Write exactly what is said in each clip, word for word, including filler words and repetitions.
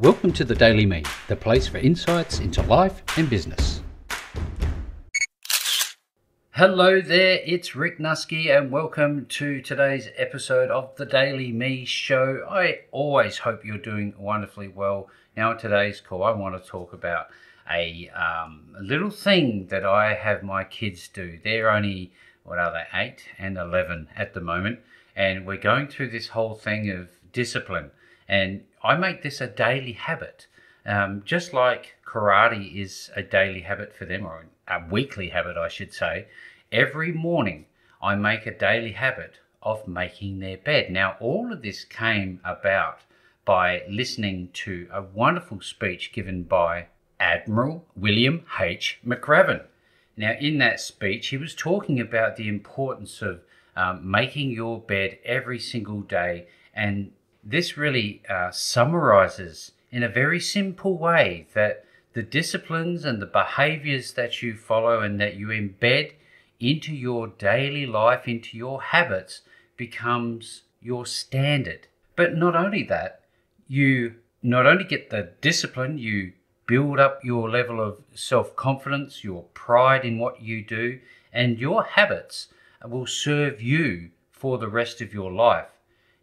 Welcome to The Daily Me, the place for insights into life and business. Hello there, it's Rick Nuske and welcome to today's episode of The Daily Me Show. I always hope you're doing wonderfully well. Now in today's call, I want to talk about a, um, a little thing that I have my kids do. They're only, what are they, eight and eleven at the moment. And we're going through this whole thing of discipline. And I make this a daily habit, um, just like karate is a daily habit for them, or a weekly habit, I should say. Every morning, I make a daily habit of making their bed. Now, all of this came about by listening to a wonderful speech given by Admiral William H. McRaven. Now, in that speech, he was talking about the importance of um, making your bed every single day, and this really uh, summarizes in a very simple way that the disciplines and the behaviors that you follow and that you embed into your daily life, into your habits, becomes your standard. But not only that, you not only get the discipline, you build up your level of self-confidence, your pride in what you do, and your habits will serve you for the rest of your life.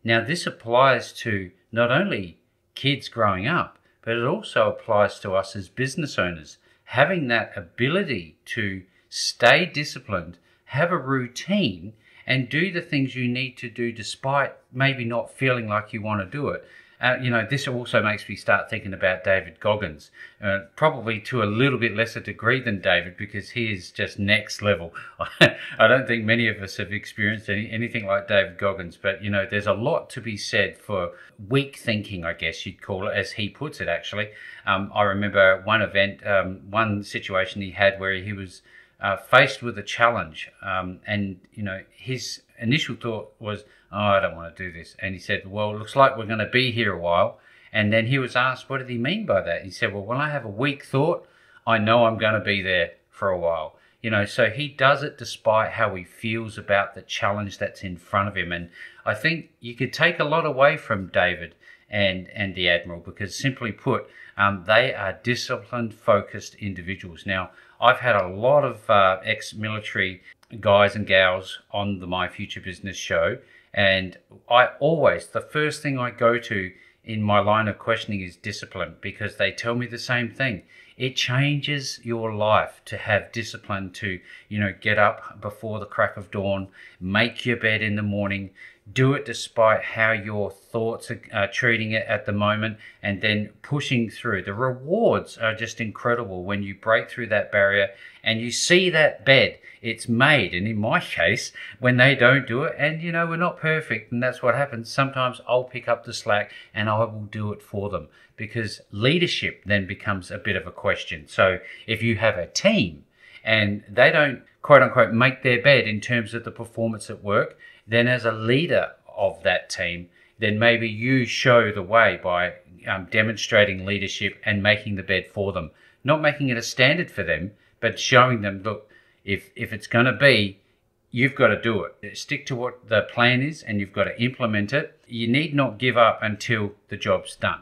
Now, this applies to not only kids growing up, but it also applies to us as business owners. Having that ability to stay disciplined, have a routine, and do the things you need to do despite maybe not feeling like you want to do it. Uh, you know, this also makes me start thinking about David Goggins, uh, probably to a little bit lesser degree than David, because he is just next level. I don't think many of us have experienced any, anything like David Goggins, but, you know, there's a lot to be said for weak thinking, I guess you'd call it, as he puts it, actually. Um, I remember one event, um, one situation he had where he was uh, faced with a challenge, um, and, you know, his initial thought was, oh, I don't want to do this. And he said, well, it looks like we're going to be here a while. And then he was asked, what did he mean by that? He said, well, when I have a weak thought, I know I'm going to be there for a while. You know, so he does it despite how he feels about the challenge that's in front of him. And I think you could take a lot away from David and, and the Admiral, because simply put, um, they are disciplined, focused individuals. Now, I've had a lot of uh, ex-military guys and gals on the My Future Business Show, and I always, the first thing I go to in my line of questioning is discipline, because they tell me the same thing. It changes your life to have discipline to, you know, get up before the crack of dawn, make your bed in the morning, do it despite how your thoughts are uh, treating it at the moment, and then pushing through. The rewards are just incredible when you break through that barrier and you see that bed, it's made. And in my case, when they don't do it, and, you know, we're not perfect, and that's what happens, sometimes I'll pick up the slack and I will do it for them, because leadership then becomes a bit of a question. So if you have a team and they don't, quote unquote, make their bed in terms of the performance at work, then as a leader of that team, then maybe you show the way by um, demonstrating leadership and making the bed for them. Not making it a standard for them, but showing them, look, if, if it's going to be, you've got to do it. Stick to what the plan is and you've got to implement it. You need not give up until the job's done.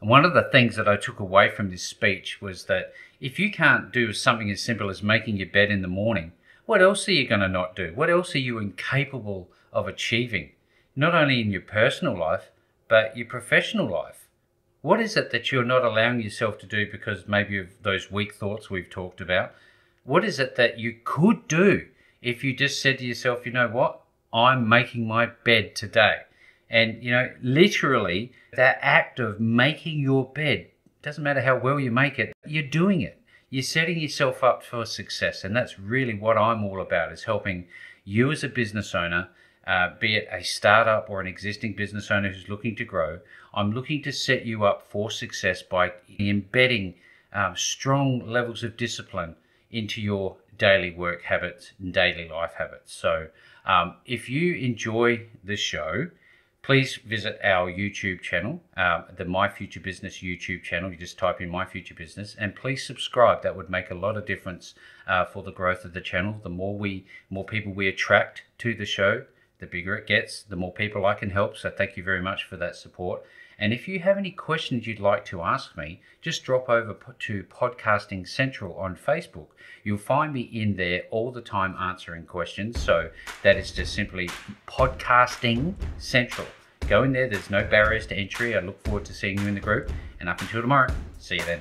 And one of the things that I took away from this speech was that if you can't do something as simple as making your bed in the morning, what else are you going to not do? What else are you incapable of achieving? Not only in your personal life, but your professional life. What is it that you're not allowing yourself to do because maybe of those weak thoughts we've talked about? What is it that you could do if you just said to yourself, you know what, I'm making my bed today? And, you know, literally that act of making your bed, doesn't matter how well you make it, you're doing it. You're setting yourself up for success. And that's really what I'm all about, is helping you as a business owner, uh, be it a startup or an existing business owner who's looking to grow. I'm looking to set you up for success by embedding um, strong levels of discipline into your daily work habits and daily life habits. So um, if you enjoy the show, please visit our YouTube channel, uh, the My Future Business YouTube channel. You just type in My Future Business, and please subscribe. That would make a lot of difference uh, for the growth of the channel. The more we, more people we attract to the show, the bigger it gets, the more people I can help. So thank you very much for that support. And if you have any questions you'd like to ask me, just drop over to Podcasting Central on Facebook. You'll find me in there all the time answering questions. So that is just simply Podcasting Central. Go in there. There's no barriers to entry. I look forward to seeing you in the group. And up until tomorrow, see you then.